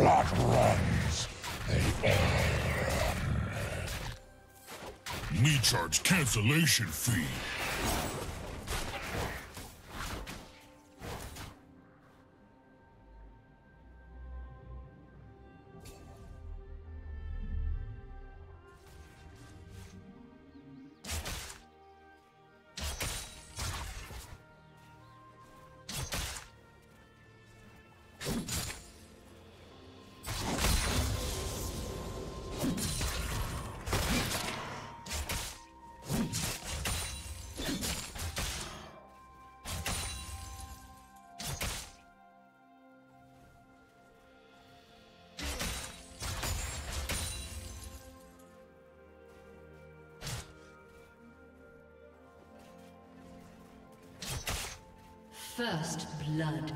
What runs, they all run. Me charge cancellation fee. First blood.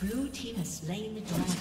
Blue team has slain the dragon.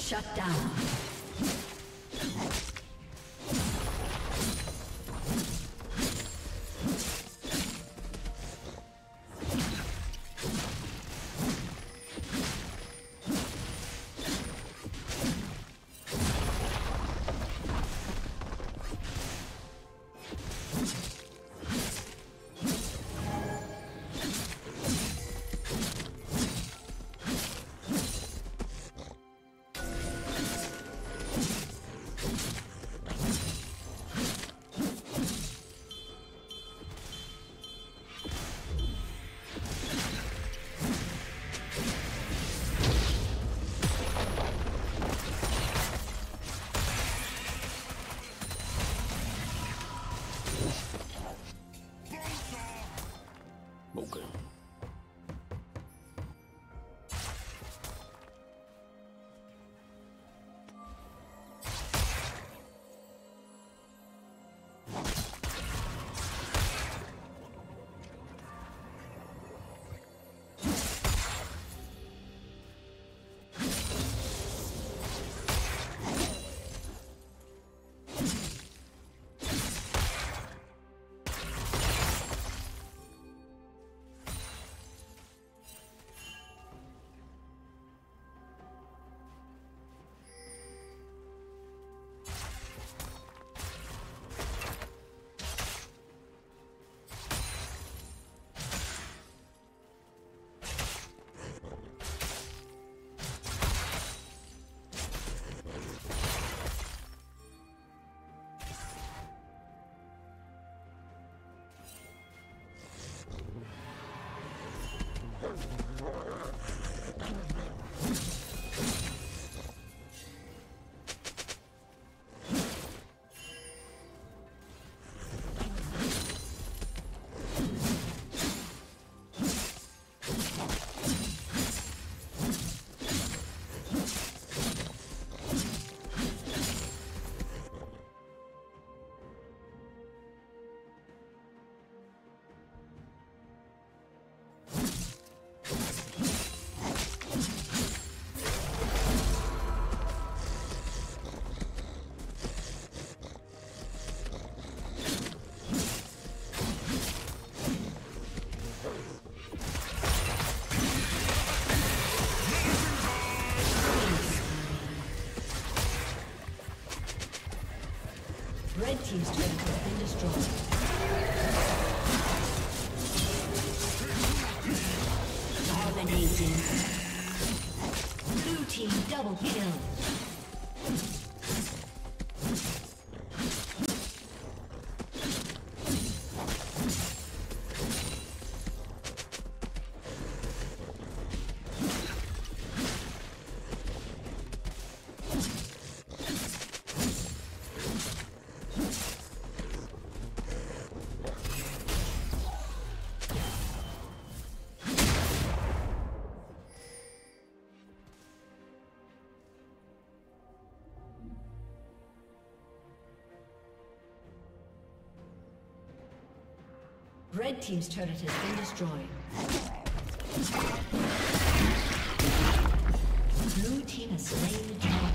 Shut down. Red team's turret has been destroyed. Dominating. Blue team double kill. Red team's turret has been destroyed. Blue team has slain the dragon.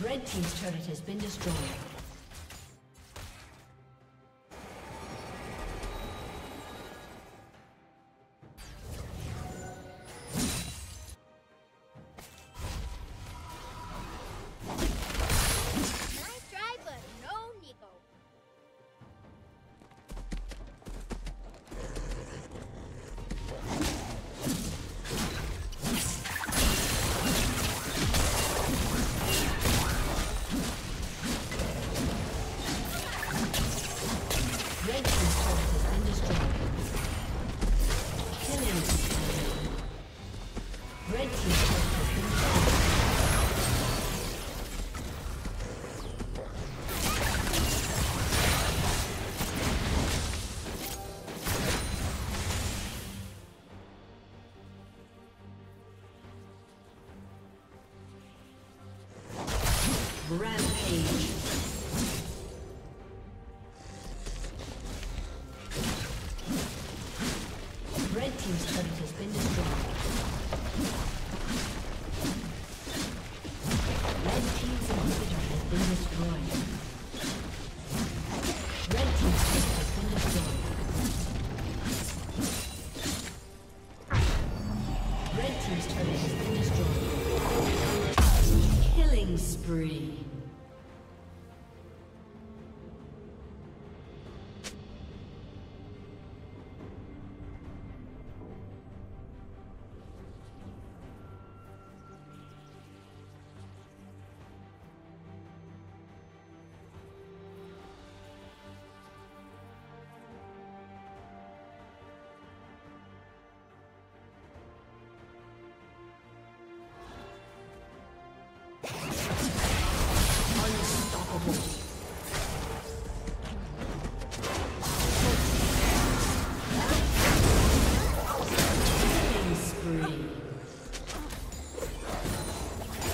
Red team's turret has been destroyed. Rampage. Red team's turret has been destroyed. Red team's inhibitor has been destroyed. Red team's turret has been destroyed. Red team's turret has been destroyed. Killing spree.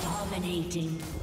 Dominating.